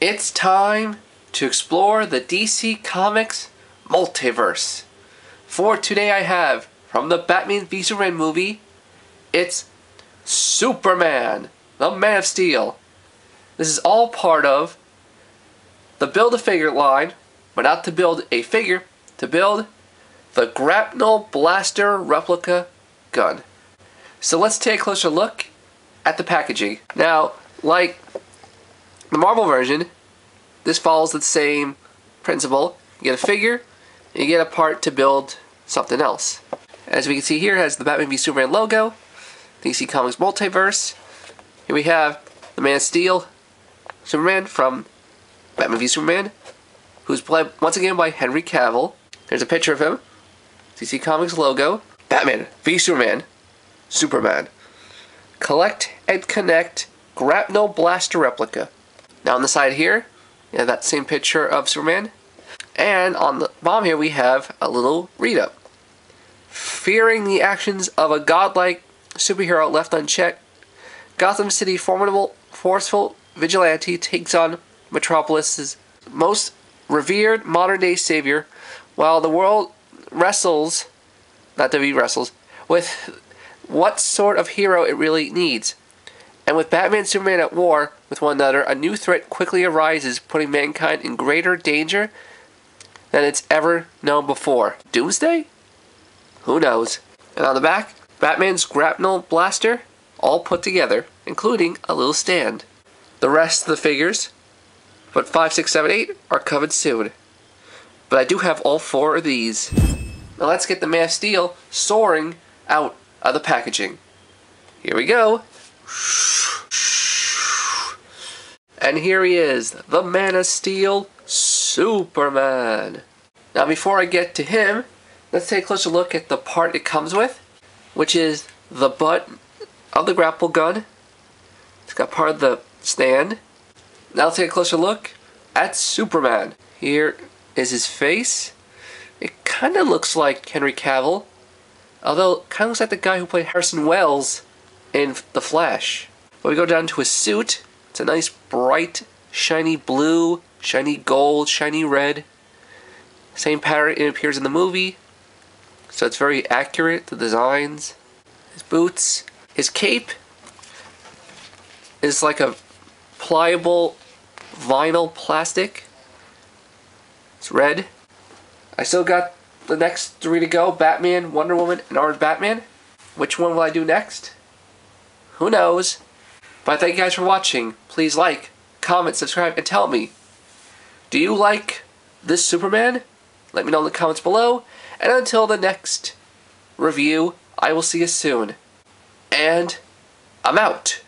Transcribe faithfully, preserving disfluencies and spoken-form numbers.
It's time to explore the D C Comics multiverse. For today I have, from the Batman v Superman movie, it's Superman, the Man of Steel. This is all part of the Build-A-Figure line, but not to build a figure, to build the Grapnel Blaster replica gun. So let's take a closer look at the packaging. Now, like the Marvel version, this follows the same principle. You get a figure, and you get a part to build something else. As we can see here, it has the Batman v Superman logo, D C Comics Multiverse. Here we have the Man of Steel, Superman from Batman v Superman, who's played once again by Henry Cavill. There's a picture of him, D C Comics logo, Batman v Superman, Superman. Collect and connect Grapnel Blaster replica. Now on the side here, you have that same picture of Superman. And on the bottom here we have a little read-up. Fearing the actions of a godlike superhero left unchecked, Gotham City formidable, forceful vigilante takes on Metropolis's most revered modern-day savior, while the world wrestles, not W wrestles, with what sort of hero it really needs. And with Batman and Superman at war with one another, a new threat quickly arises, putting mankind in greater danger than it's ever known before. Doomsday? Who knows? And on the back, Batman's Grapnel Blaster, all put together, including a little stand. The rest of the figures, but five, six, seven, eight, are covered soon. But I do have all four of these. Now let's get the Man of Steel soaring out of the packaging. Here we go. And here he is, the Man of Steel, Superman. Now before I get to him, let's take a closer look at the part it comes with, which is the butt of the grapple gun. It's got part of the stand. Now let's take a closer look at Superman. Here is his face. It kind of looks like Henry Cavill, although it kind of looks like the guy who played Harrison Wells in The Flash. When we go down to his suit, it's a nice bright shiny blue, shiny gold, shiny red. Same pattern it appears in the movie, so it's very accurate, the designs. His boots, his cape is like a pliable vinyl plastic. It's red. I still got the next three to go, Batman, Wonder Woman, and Orange Batman. Which one will I do next? Who knows? But thank you guys for watching. Please like, comment, subscribe, and tell me, do you like this Superman? Let me know in the comments below. And until the next review, I will see you soon. And I'm out.